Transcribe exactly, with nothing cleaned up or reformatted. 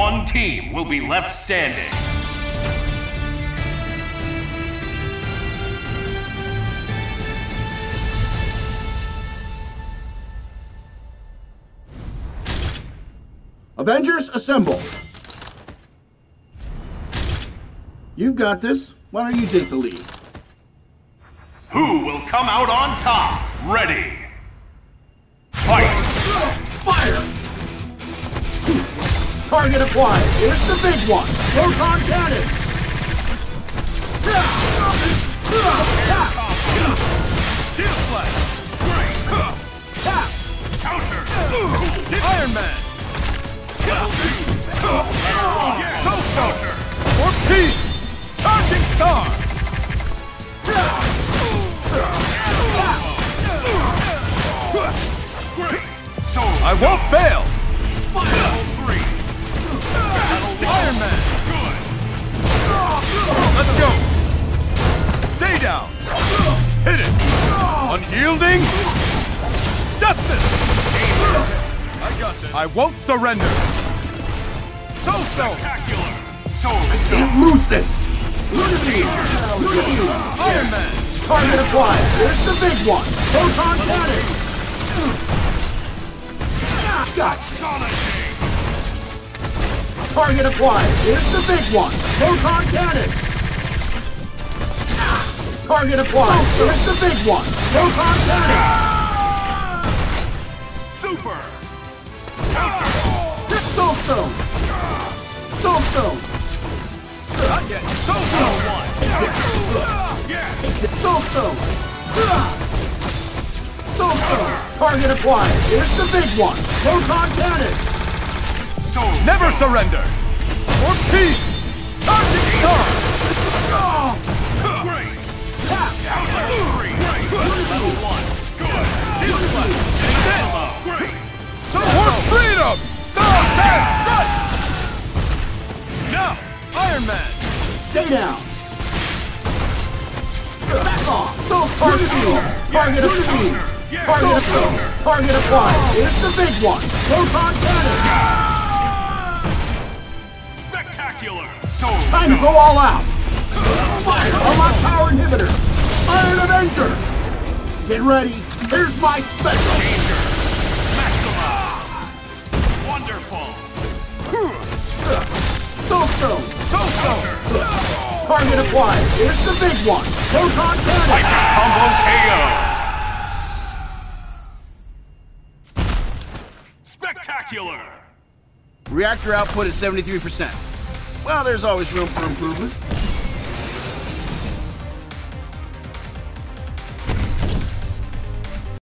One team will be left standing. Avengers, assemble! You've got this. Why don't you take the lead? Who will come out on top? Ready! Fight! Fire! Target acquired. Here's the big one. Proton cannon! Steel flash! Counter! Iron Man! Soulstone! For peace! Charging star! I won't fail! Iron Man! Let's go! Stay down! Hit it! Unyielding! Justice! I got this. I won't surrender. Soulstone. Spectacular. Soulstone. Lose this. Lunacy. Lunacy. Iron Man. Target acquired. Here's the big one. Proton cannon. Gotcha. Target acquired. Here's the big one. Proton cannon. Target acquired. Here's the big one. Proton cannon. Super. Soulstone! Soulstone! Not yet! Soulstone! Soulstone! Soulstone! Target acquired! Here's the big one! Proton cannon! Never surrender! For peace! Target star! Tap! Good! Good! Good! Good! For freedom! Now, Iron Man! Stay down! Back off! So target acquired! Target acquired! Target acquired! Target acquired! It's the big one! Proton cannon! Spectacular! Time to go all out! Fire! Unlock power inhibitor! Iron Avenger! Get ready! Here's my special! Soulstone! Soulstone! Target acquired! Here's the big one! Proton cannon! Like a combo K O! Spectacular! Reactor output at seventy-three percent. Well, there's always room for improvement.